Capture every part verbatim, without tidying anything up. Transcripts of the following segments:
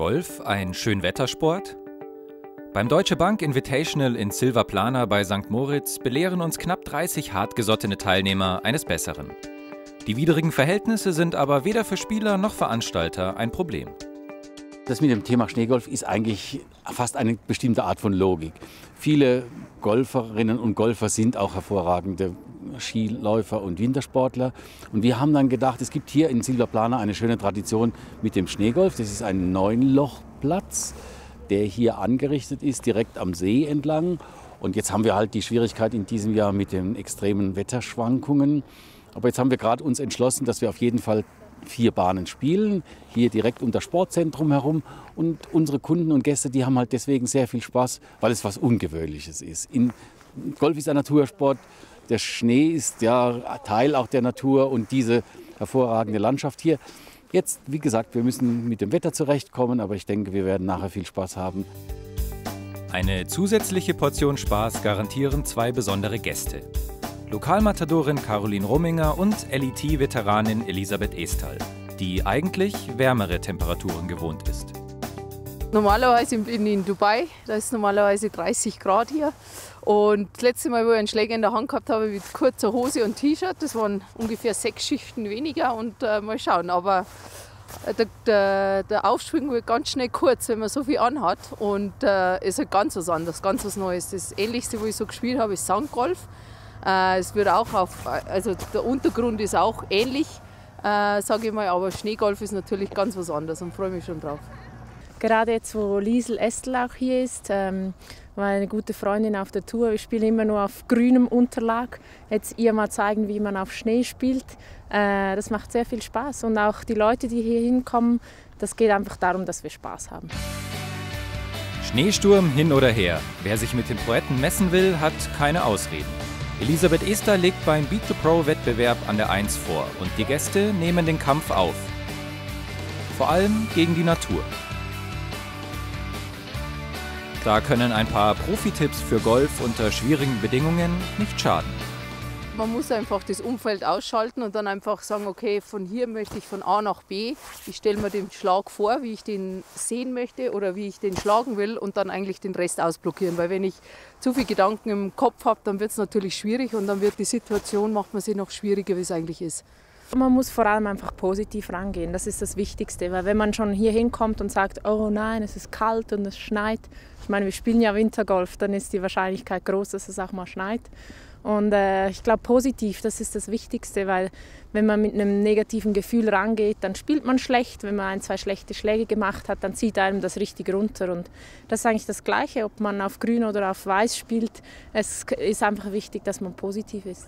Golf ein Schönwettersport? Beim Deutsche Bank Invitational in Silvaplana bei Sankt Moritz belehren uns knapp dreißig hartgesottene Teilnehmer eines Besseren. Die widrigen Verhältnisse sind aber weder für Spieler noch Veranstalter ein Problem. Das mit dem Thema Schneegolf ist eigentlich fast eine bestimmte Art von Logik. Viele Golferinnen und Golfer sind auch hervorragende Skiläufer und Wintersportler. Und wir haben dann gedacht, es gibt hier in Silvaplana eine schöne Tradition mit dem Schneegolf. Das ist ein Neunlochplatz, der hier angerichtet ist, direkt am See entlang. Und jetzt haben wir halt die Schwierigkeit in diesem Jahr mit den extremen Wetterschwankungen. Aber jetzt haben wir gerade uns entschlossen, dass wir auf jeden Fall vier Bahnen spielen, hier direkt um das Sportzentrum herum. Und unsere Kunden und Gäste, die haben halt deswegen sehr viel Spaß, weil es was Ungewöhnliches ist. In Golf ist ein Natursport, der Schnee ist ja Teil auch der Natur und diese hervorragende Landschaft hier. Jetzt, wie gesagt, wir müssen mit dem Wetter zurechtkommen, aber ich denke, wir werden nachher viel Spaß haben. Eine zusätzliche Portion Spaß garantieren zwei besondere Gäste. Lokalmatadorin Caroline Rominger und L I T-Veteranin Elisabeth Esterl, die eigentlich wärmere Temperaturen gewohnt ist. Normalerweise bin ich in Dubai, da ist normalerweise dreißig Grad hier. Und das letzte Mal, wo ich einen Schläger in der Hand gehabt habe, mit kurzer Hose und T-Shirt, das waren ungefähr sechs Schichten weniger und äh, mal schauen. Aber der, der, der Aufschwung wird ganz schnell kurz, wenn man so viel anhat. Und es äh, ist halt ganz was anderes, ganz was Neues. Das Ähnlichste, was ich so gespielt habe, ist Soundgolf. Es wird auch auf, also der Untergrund ist auch ähnlich, äh, sage ich mal, aber Schneegolf ist natürlich ganz was anderes und freue mich schon drauf. Gerade jetzt, wo Liesl Esterl auch hier ist, ähm, meine gute Freundin auf der Tour, wir spielen immer nur auf grünem Unterlag. Jetzt ihr mal zeigen, wie man auf Schnee spielt, äh, das macht sehr viel Spaß. Und auch die Leute, die hier hinkommen, das geht einfach darum, dass wir Spaß haben. Schneesturm hin oder her, wer sich mit den Poeten messen will, hat keine Ausreden. Elisabeth Esterl legt beim Beat-to-Pro-Wettbewerb an der Eins vor und die Gäste nehmen den Kampf auf. Vor allem gegen die Natur. Da können ein paar Profi-Tipps für Golf unter schwierigen Bedingungen nicht schaden. Man muss einfach das Umfeld ausschalten und dann einfach sagen, okay, von hier möchte ich von A nach B. Ich stelle mir den Schlag vor, wie ich den sehen möchte oder wie ich den schlagen will und dann eigentlich den Rest ausblockieren. Weil wenn ich zu viele Gedanken im Kopf habe, dann wird es natürlich schwierig und dann wird die Situation, macht man sie noch schwieriger, wie es eigentlich ist. Man muss vor allem einfach positiv rangehen, das ist das Wichtigste. Weil wenn man schon hier hinkommt und sagt, oh nein, es ist kalt und es schneit. Ich meine, wir spielen ja Wintergolf, dann ist die Wahrscheinlichkeit groß, dass es auch mal schneit. Und äh, ich glaube, positiv, das ist das Wichtigste, weil wenn man mit einem negativen Gefühl rangeht, dann spielt man schlecht. Wenn man ein, zwei schlechte Schläge gemacht hat, dann zieht einem das richtig runter. Und das ist eigentlich das Gleiche, ob man auf grün oder auf weiß spielt. Es ist einfach wichtig, dass man positiv ist.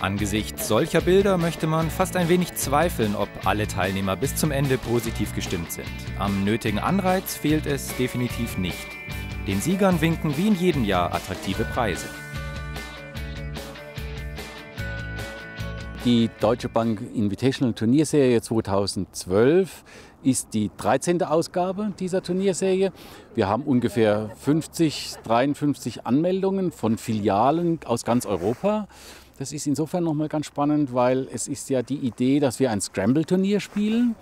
Angesichts solcher Bilder möchte man fast ein wenig zweifeln, ob alle Teilnehmer bis zum Ende positiv gestimmt sind. Am nötigen Anreiz fehlt es definitiv nicht. Den Siegern winken wie in jedem Jahr attraktive Preise. Die Deutsche Bank Invitational Turnierserie zweitausendzwölf ist die dreizehnte Ausgabe dieser Turnierserie. Wir haben ungefähr fünfzig, dreiundfünfzig Anmeldungen von Filialen aus ganz Europa. Das ist insofern nochmal ganz spannend, weil es ist ja die Idee, dass wir ein Scramble-Turnier spielen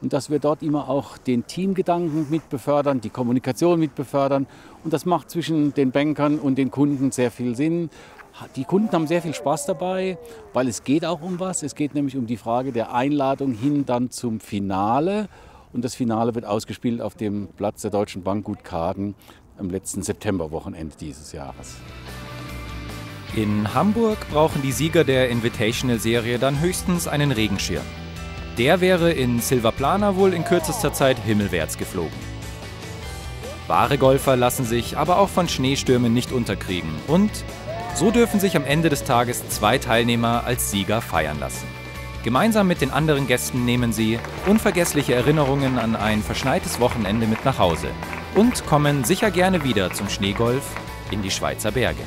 und dass wir dort immer auch den Teamgedanken mit befördern, die Kommunikation mit befördern. Und das macht zwischen den Bankern und den Kunden sehr viel Sinn. Die Kunden haben sehr viel Spaß dabei, weil es geht auch um was. Es geht nämlich um die Frage der Einladung hin dann zum Finale. Und das Finale wird ausgespielt auf dem Platz der Deutschen Bank Gut Kaden am letzten Septemberwochenende dieses Jahres. In Hamburg brauchen die Sieger der Invitational-Serie dann höchstens einen Regenschirm. Der wäre in Silvaplana wohl in kürzester Zeit himmelwärts geflogen. Wahre Golfer lassen sich aber auch von Schneestürmen nicht unterkriegen und so dürfen sich am Ende des Tages zwei Teilnehmer als Sieger feiern lassen. Gemeinsam mit den anderen Gästen nehmen sie unvergessliche Erinnerungen an ein verschneites Wochenende mit nach Hause und kommen sicher gerne wieder zum Schneegolf in die Schweizer Berge.